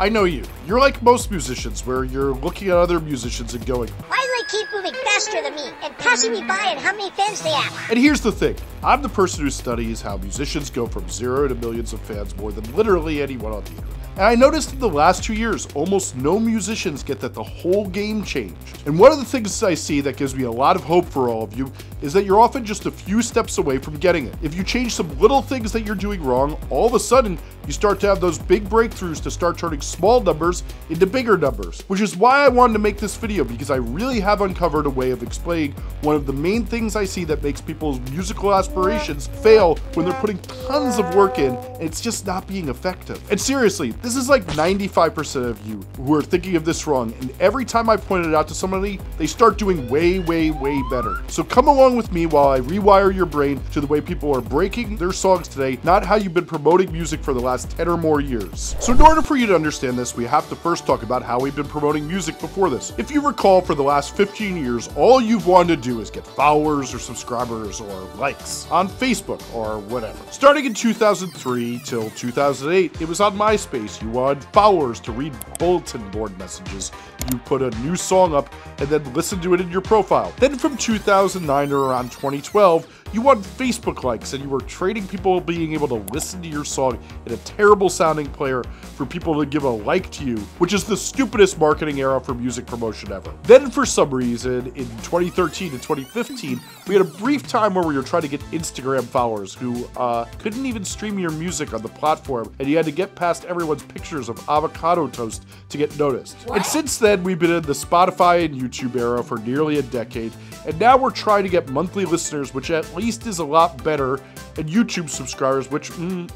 I know you. You're like most musicians, where you're looking at other musicians and going, why do they keep moving faster than me and passing me by, and how many fans they have? And here's the thing. I'm the person who studies how musicians go from zero to millions of fans more than literally anyone on the internet. And I noticed in the last 2 years, almost no musicians get that the whole game changed. And one of the things I see that gives me a lot of hope for all of you is that you're often just a few steps away from getting it. If you change some little things that you're doing wrong, all of a sudden, you start to have those big breakthroughs to start turning small numbers into bigger numbers, which is why I wanted to make this video, because I really have uncovered a way of explaining one of the main things I see that makes people's musical aspirations fail when they're putting tons of work in, and it's just not being effective. And seriously, this is like 95% of you who are thinking of this wrong, and every time I point it out to somebody, they start doing way better. So come along with me while I rewire your brain to the way people are breaking their songs today, not how you've been promoting music for the last 10 or more years. So in order for you to understand this, we have to first talk about how we've been promoting music before this. If you recall, for the last 15 years, all you've wanted to do is get followers or subscribers or likes on Facebook or whatever. Starting in 2003 till 2008, it was on MySpace. You wanted followers to read bulletin board messages. You put a new song up and then listen to it in your profile. Then from 2009 or around 2012, you want Facebook likes, and you were trading people being able to listen to your song in a terrible sounding player for people to give a like to you, which is the stupidest marketing era for music promotion ever. Then for some reason, in 2013 and 2015, we had a brief time where we were trying to get Instagram followers who couldn't even stream your music on the platform, and you had to get past everyone's pictures of avocado toast to get noticed. What? And since then, we've been in the Spotify and YouTube era for nearly a decade, and now we're trying to get monthly listeners, which at least is a lot better, and YouTube subscribers, which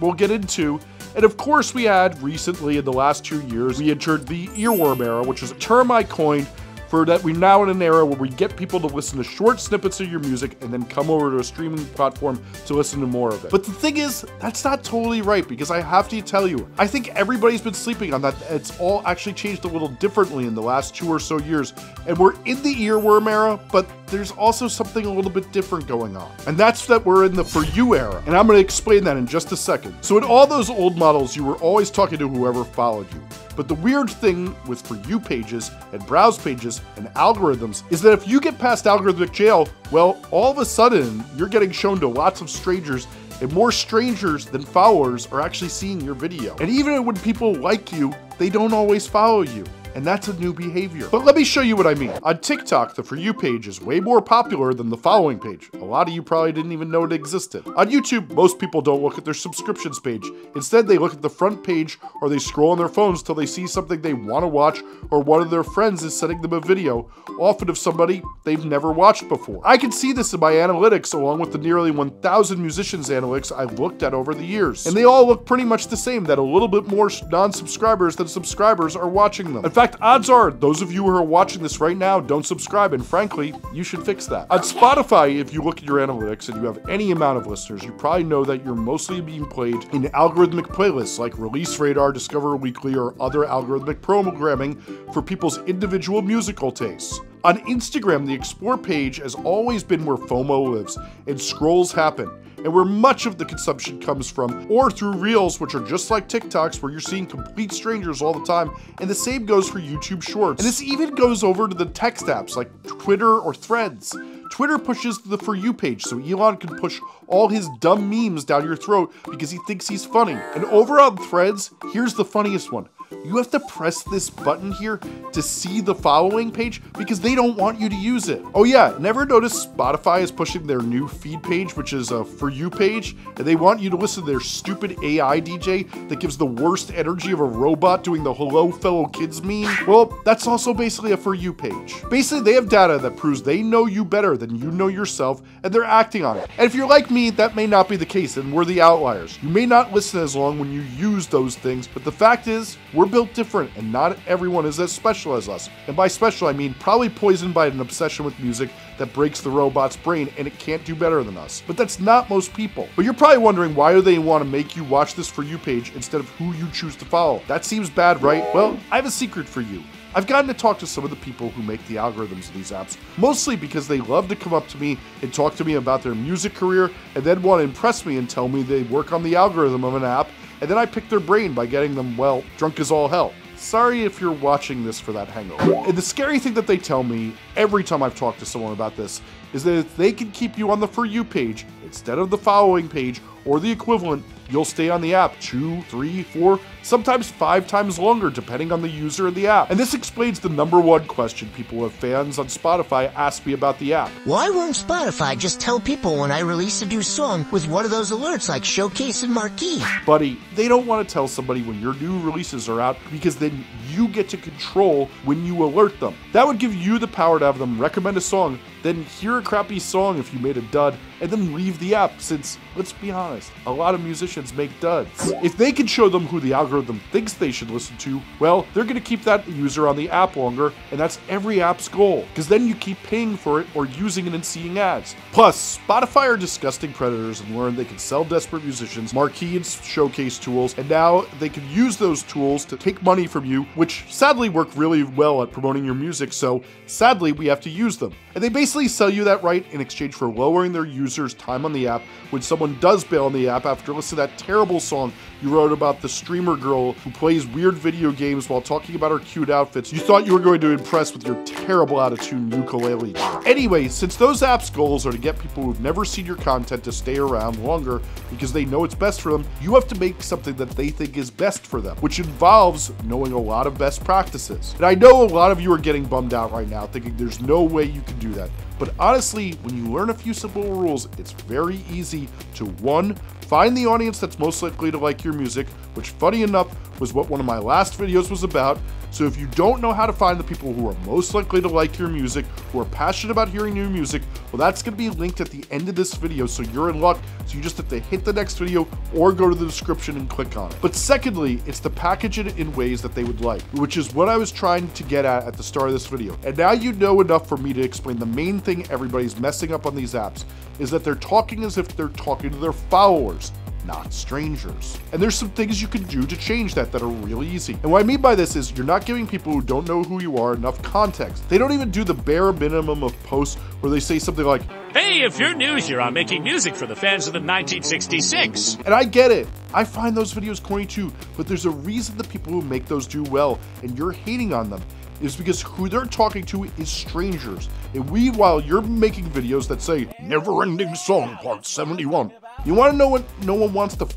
we'll get into. And of course, we had recently in the last 2 years, we entered the earworm era, which is a term I coined for that we're now in an era where we get people to listen to short snippets of your music and then come over to a streaming platform to listen to more of it. But the thing is, that's not totally right, because I have to tell you, I think everybody's been sleeping on that. It's all actually changed a little differently in the last 2 or so years. And we're in the earworm era, but there's also something a little bit different going on. And that's that we're in the For You era. And I'm gonna explain that in just a second. So in all those old models, you were always talking to whoever followed you. But the weird thing with For You pages and browse pages and algorithms is that if you get past algorithmic jail, well, all of a sudden you're getting shown to lots of strangers, and more strangers than followers are actually seeing your video. And even when people like you, they don't always follow you. And that's a new behavior. But let me show you what I mean. On TikTok, the For You page is way more popular than the following page. A lot of you probably didn't even know it existed. On YouTube, most people don't look at their subscriptions page. Instead, they look at the front page, or they scroll on their phones till they see something they want to watch, or one of their friends is sending them a video, often of somebody they've never watched before. I can see this in my analytics, along with the nearly 1,000 musicians' analytics I looked at over the years. And they all look pretty much the same, that a little bit more non-subscribers than subscribers are watching them. In fact, odds are those of you who are watching this right now don't subscribe, and frankly, you should fix that. On Spotify, if you look at your analytics and you have any amount of listeners, you probably know that you're mostly being played in algorithmic playlists like Release Radar, Discover Weekly, or other algorithmic programming for people's individual musical tastes. On Instagram, the Explore page has always been where FOMO lives and scrolls happen, and where much of the consumption comes from, or through Reels, which are just like TikToks, where you're seeing complete strangers all the time, and the same goes for YouTube Shorts. And this even goes over to the text apps like Twitter or Threads. Twitter pushes the For You page, so Elon can push all his dumb memes down your throat because he thinks he's funny. And over on Threads, here's the funniest one. You have to press this button here to see the following page because they don't want you to use it. Oh yeah, never noticed Spotify is pushing their new feed page, which is a For You page, and they want you to listen to their stupid AI DJ that gives the worst energy of a robot doing the hello fellow kids meme. Well, that's also basically a For You page. Basically, they have data that proves they know you better than you know yourself, and they're acting on it. And if you're like me, that may not be the case, and we're the outliers. You may not listen as long when you use those things, but the fact is, we're built different, and not everyone is as special as us. And by special, I mean probably poisoned by an obsession with music that breaks the robot's brain, and it can't do better than us. But that's not most people. But you're probably wondering, why do they want to make you watch this For You page instead of who you choose to follow? That seems bad, right? Well, I have a secret for you. I've gotten to talk to some of the people who make the algorithms of these apps, mostly because they love to come up to me and talk to me about their music career, and then want to impress me and tell me they work on the algorithm of an app, and then I pick their brain by getting them, well, drunk as all hell. Sorry if you're watching this for that hangover. And the scary thing that they tell me every time I've talked to someone about this is that if they can keep you on the For You page instead of the following page or the equivalent, you'll stay on the app 2, 3, 4, sometimes 5 times longer depending on the user and the app. And this explains the #1 question people who have fans on Spotify ask me about the app. Why won't Spotify just tell people when I release a new song with one of those alerts like Showcase and Marquee? Buddy, they don't want to tell somebody when your new releases are out because then you get to control when you alert them. That would give you the power to have them recommend a song, then hear a crappy song if you made a dud, and then leave the app since, let's be honest, a lot of musicians make duds. If they can show them who the algorithm thinks they should listen to, well, they're gonna keep that user on the app longer, and that's every app's goal, because then you keep paying for it or using it and seeing ads. Plus, Spotify are disgusting predators and learned they can sell desperate musicians Marquee and Showcase tools, and now they can use those tools to take money from you, which sadly work really well at promoting your music, so sadly we have to use them. And they basically sell you that right in exchange for lowering their user's time on the app when someone does bail on the app after listening to that terrible song you wrote about the streamer girl who plays weird video games while talking about her cute outfits you thought you were going to impress with your terrible out-of-tune ukulele. Anyway, since those apps' goals are to get people who've never seen your content to stay around longer because they know it's best for them, you have to make something that they think is best for them, which involves knowing a lot of best practices. And I know a lot of you are getting bummed out right now thinking there's no way you can do that. But honestly, when you learn a few simple rules, it's very easy to 1, find the audience that's most likely to like your music, which funny enough was what one of my last videos was about. So if you don't know how to find the people who are most likely to like your music, who are passionate about hearing new music, well, that's going to be linked at the end of this video, so you're in luck. So you just have to hit the next video or go to the description and click on it. But secondly, it's to package it in ways that they would like, which is what I was trying to get at the start of this video. And now you know enough for me to explain the main thing everybody's messing up on these apps is that they're talking as if they're talking to their followers, not strangers. And there's some things you can do to change that are really easy. And what I mean by this is you're not giving people who don't know who you are enough context. They don't even do the bare minimum of posts where they say something like, "Hey, if you're new here, I'm making music for the fans of the 1966. And I get it. I find those videos corny too, but there's a reason the people who make those do well, and you're hating on them. Is because who they're talking to is strangers. And while you're making videos that say, never-ending song part 71, you want to know what no one wants to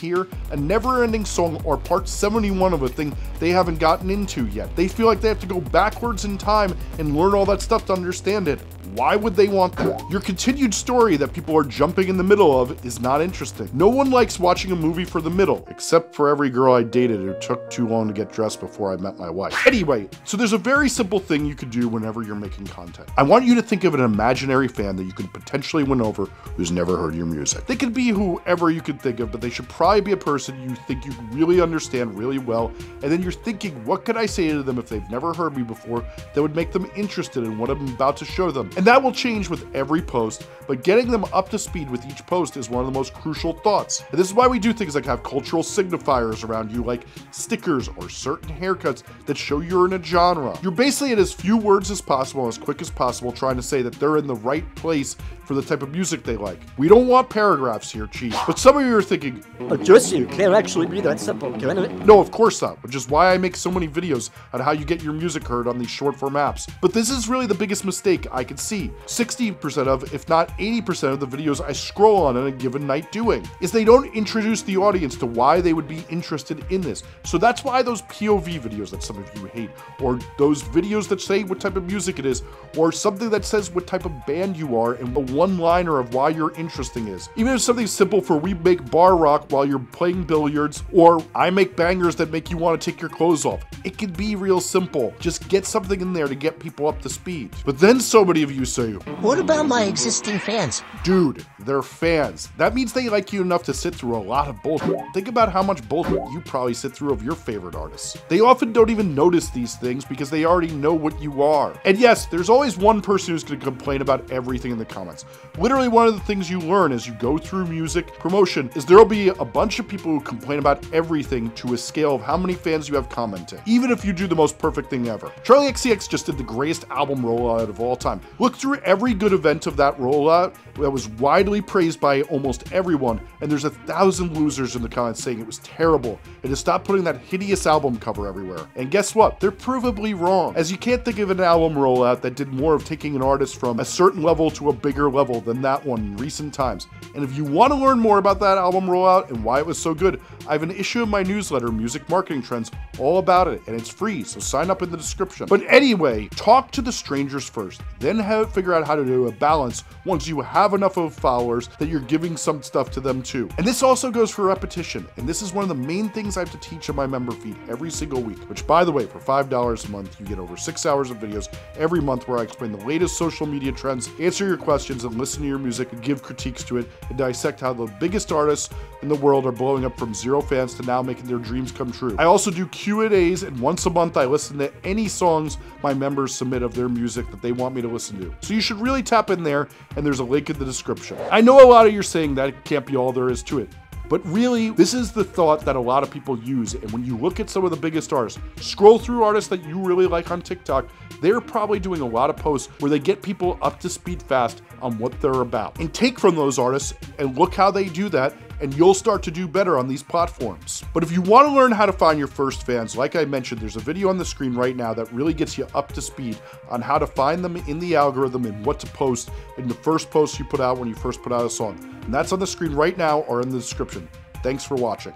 hear? A never-ending song or part 71 of a thing they haven't gotten into yet. They feel like they have to go backwards in time and learn all that stuff to understand it. Why would they want that? Your continued story that people are jumping in the middle of is not interesting. No one likes watching a movie for the middle, except for every girl I dated who took too long to get dressed before I met my wife. Anyway, so there's a very simple thing you could do whenever you're making content. I want you to think of an imaginary fan that you could potentially win over who's never heard your music. They could be whoever you could think of, but they should probably be a person you think you really understand really well, and then you're thinking, what could I say to them if they've never heard me before that would make them interested in what I'm about to show them? And that will change with every post, but getting them up to speed with each post is one of the most crucial thoughts. And this is why we do things like have cultural signifiers around you, like stickers or certain haircuts that show you're in a genre. You're basically in as few words as possible, as quick as possible, trying to say that they're in the right place for the type of music they like. We don't want paragraphs here, Chief. But some of you are thinking, oh, Joseph, can't actually be that simple, can it? No, of course not, which is why I make so many videos on how you get your music heard on these short form apps. But this is really the biggest mistake I can see. 60% of, if not 80% of the videos I scroll on a given night doing, is they don't introduce the audience to why they would be interested in this. So that's why those POV videos that some of you hate, or those videos that say what type of music it is, or something that says what type of band you are and the one-liner of why you're interesting is. Even if something simple for we make bar rock while you're playing billiards, or I make bangers that make you want to take your clothes off. It can be real simple. Just get something in there to get people up to speed. But then so many of you say, what about my existing fans? Dude, they're fans. That means they like you enough to sit through a lot of bullshit. Think about how much bullshit you probably sit through of your favorite artists. They often don't even notice these things because they already know what you are. And yes, there's always one person who's going to complain about everything in the comments. Literally one of the things you learn as you go through music promotion is there'll be a a bunch of people who complain about everything to a scale of how many fans you have commenting, even if you do the most perfect thing ever. Charlie XCX just did the greatest album rollout of all time. Look through every good event of that rollout that was widely praised by almost everyone, and there's 1,000 losers in the comments saying it was terrible and to stop putting that hideous album cover everywhere. And guess what? They're provably wrong, as you can't think of an album rollout that did more of taking an artist from a certain level to a bigger level than that one in recent times. And if you want to learn more about that album rollout and why it was so good, I have an issue of my newsletter, Music Marketing Trends, all about it, and it's free, so sign up in the description. But anyway, talk to the strangers first, then figure out how to do a balance once you have enough of followers that you're giving some stuff to them too. And this also goes for repetition, and this is one of the main things I have to teach in my member feed every single week, which by the way, for $5 a month, you get over 6 hours of videos every month where I explain the latest social media trends, answer your questions, and listen to your music, and give critiques to it, and dissect how the biggest artists in the world are blowing up from zero fans to now making their dreams come true. I also do Q&As, and once a month I listen to any songs my members submit of their music that they want me to listen to. So you should really tap in there, and there's a link in the description. I know a lot of you are saying that can't be all there is to it, but really, this is the thought that a lot of people use. And when you look at some of the biggest artists, scroll through artists that you really like on TikTok, they're probably doing a lot of posts where they get people up to speed fast on what they're about. And take from those artists and look how they do that, and you'll start to do better on these platforms. But if you want to learn how to find your first fans, like I mentioned, there's a video on the screen right now that really gets you up to speed on how to find them in the algorithm and what to post in the first post you put out when you first put out a song. And that's on the screen right now or in the description. Thanks for watching.